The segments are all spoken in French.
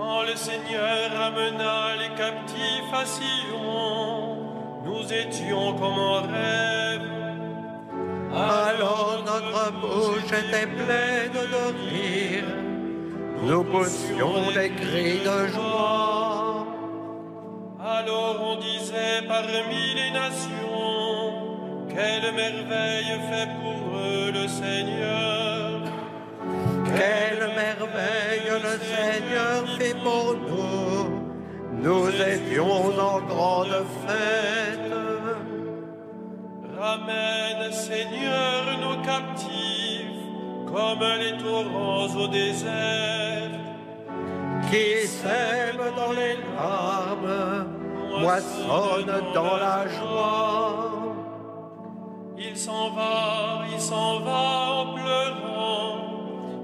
Quand le Seigneur ramena les captifs à Sion, nous étions comme en rêve. Alors notre bouche était pleine de rire, nous poussions des cris de joie. Alors on disait parmi les nations, quelle merveille fait pour eux le Seigneur. Quelle merveille le Seigneur fait pour nous, nous étions en grande fête. Ramène, Seigneur, nos captifs, comme les torrents au désert, qui sèment dans les larmes, moissonnent dans la joie. Il s'en va en pleurant,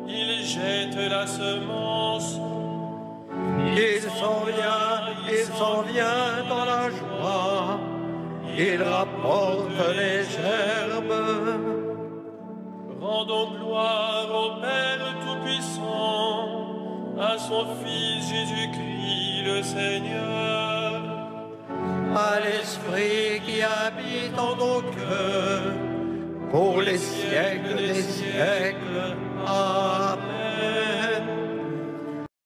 il jette la semence. Il s'en vient dans la joie, il rapporte les gerbes. Rendons gloire au Père Tout-Puissant, à son Fils Jésus-Christ le Seigneur, à l'Esprit qui habite en nos cœurs, pour les siècles des siècles. Amen.